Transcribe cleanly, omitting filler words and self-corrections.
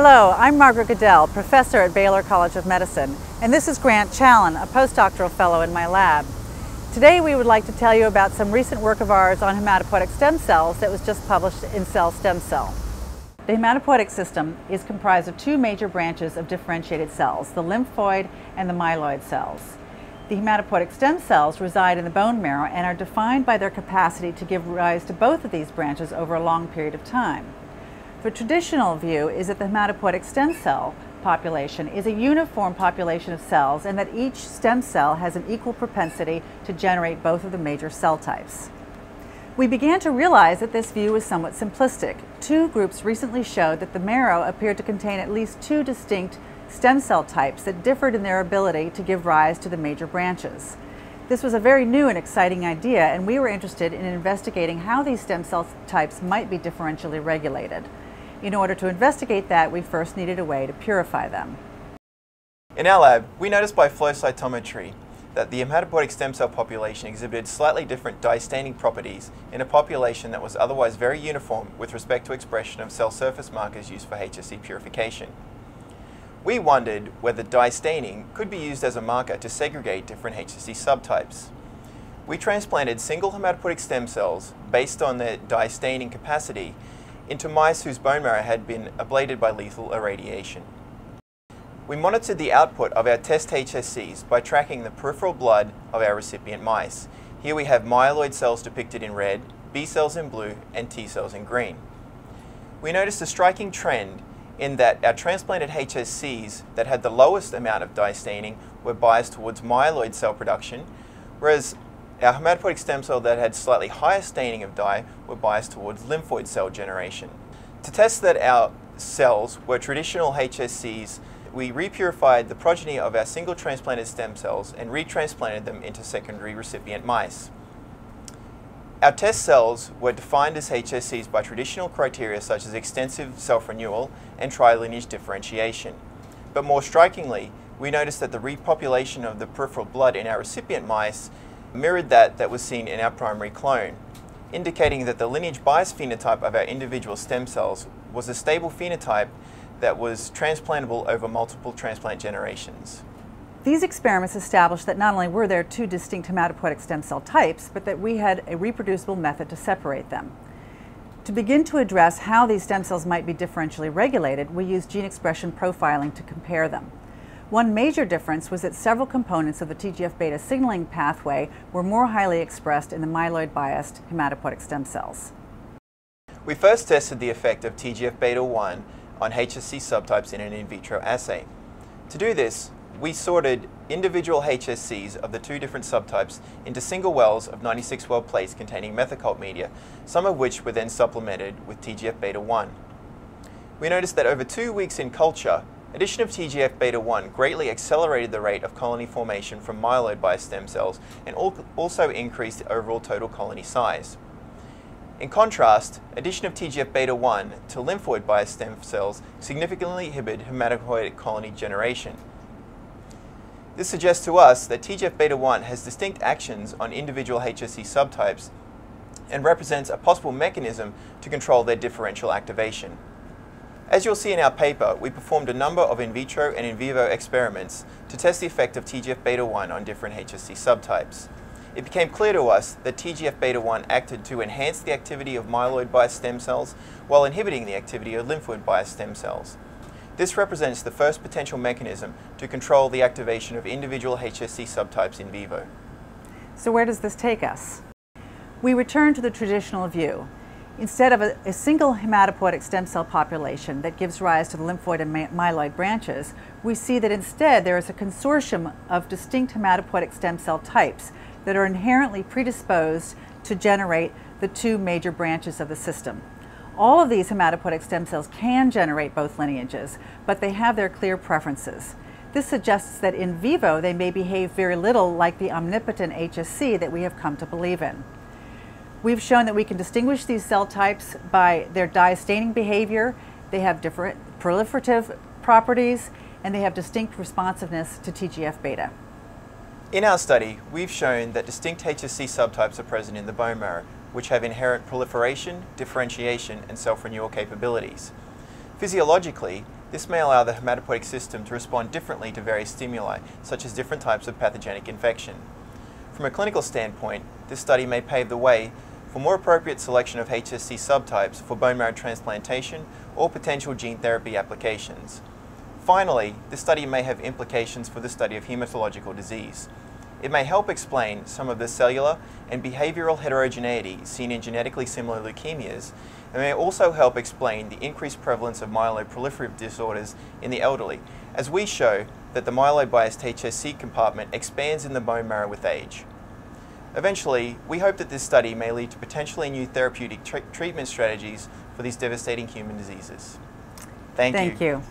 Hello, I'm Margaret Goodell, professor at Baylor College of Medicine, and this is Grant Challen, a postdoctoral fellow in my lab. Today we would like to tell you about some recent work of ours on hematopoietic stem cells that was just published in Cell Stem Cell. The hematopoietic system is comprised of two major branches of differentiated cells, the lymphoid and the myeloid cells. The hematopoietic stem cells reside in the bone marrow and are defined by their capacity to give rise to both of these branches over a long period of time. The traditional view is that the hematopoietic stem cell population is a uniform population of cells and that each stem cell has an equal propensity to generate both of the major cell types. We began to realize that this view was somewhat simplistic. Two groups recently showed that the marrow appeared to contain at least two distinct stem cell types that differed in their ability to give rise to the major branches. This was a very new and exciting idea, and we were interested in investigating how these stem cell types might be differentially regulated. In order to investigate that, we first needed a way to purify them. In our lab, we noticed by flow cytometry that the hematopoietic stem cell population exhibited slightly different distanding properties in a population that was otherwise very uniform with respect to expression of cell surface markers used for HSC purification. We wondered whether distaining could be used as a marker to segregate different HSC subtypes. We transplanted single hematopoietic stem cells based on their distaining capacity into mice whose bone marrow had been ablated by lethal irradiation. We monitored the output of our test HSCs by tracking the peripheral blood of our recipient mice. Here we have myeloid cells depicted in red, B cells in blue, and T cells in green. We noticed a striking trend in that our transplanted HSCs that had the lowest amount of distaining were biased towards myeloid cell production, whereas our hematopoietic stem cell that had slightly higher staining of dye were biased towards lymphoid cell generation. To test that our cells were traditional HSCs, we repurified the progeny of our single transplanted stem cells and retransplanted them into secondary recipient mice. Our test cells were defined as HSCs by traditional criteria such as extensive self-renewal and trilineage differentiation. But more strikingly, we noticed that the repopulation of the peripheral blood in our recipient mice mirrored that was seen in our primary clone, indicating that the lineage bias phenotype of our individual stem cells was a stable phenotype that was transplantable over multiple transplant generations. These experiments established that not only were there two distinct hematopoietic stem cell types, but that we had a reproducible method to separate them. To begin to address how these stem cells might be differentially regulated, we used gene expression profiling to compare them. One major difference was that several components of the TGF-beta signaling pathway were more highly expressed in the myeloid-biased hematopoietic stem cells. We first tested the effect of TGF-beta 1 on HSC subtypes in an in vitro assay. To do this, we sorted individual HSCs of the two different subtypes into single wells of 96 well plates containing Methacult media, some of which were then supplemented with TGF-beta 1. We noticed that over 2 weeks in culture, addition of TGF-beta 1 greatly accelerated the rate of colony formation from myeloid-biased stem cells and also increased the overall total colony size. In contrast, addition of TGF-beta 1 to lymphoid-biased stem cells significantly inhibited hematopoietic colony generation. This suggests to us that TGF-beta 1 has distinct actions on individual HSC subtypes and represents a possible mechanism to control their differential activation. As you'll see in our paper, we performed a number of in vitro and in vivo experiments to test the effect of TGF-beta 1 on different HSC subtypes. It became clear to us that TGF-beta 1 acted to enhance the activity of myeloid-biased stem cells while inhibiting the activity of lymphoid-biased stem cells. This represents the first potential mechanism to control the activation of individual HSC subtypes in vivo. So where does this take us? We return to the traditional view. Instead of a single hematopoietic stem cell population that gives rise to the lymphoid and myeloid branches, we see that instead there is a consortium of distinct hematopoietic stem cell types that are inherently predisposed to generate the two major branches of the system. All of these hematopoietic stem cells can generate both lineages, but they have their clear preferences. This suggests that in vivo they may behave very little like the omnipotent HSC that we have come to believe in. We've shown that we can distinguish these cell types by their dye-staining behavior. They have different proliferative properties, and they have distinct responsiveness to TGF-beta. In our study, we've shown that distinct HSC subtypes are present in the bone marrow, which have inherent proliferation, differentiation, and self-renewal capabilities. Physiologically, This may allow the hematopoietic system to respond differently to various stimuli, such as different types of pathogenic infection. From a clinical standpoint, this study may pave the way for more appropriate selection of HSC subtypes for bone marrow transplantation or potential gene therapy applications. Finally, this study may have implications for the study of hematological disease. It may help explain some of the cellular and behavioral heterogeneity seen in genetically similar leukemias, and may also help explain the increased prevalence of myeloproliferative disorders in the elderly, as we show that the myelobiased HSC compartment expands in the bone marrow with age. Eventually, we hope that this study may lead to potentially new therapeutic treatment strategies for these devastating human diseases. Thank you.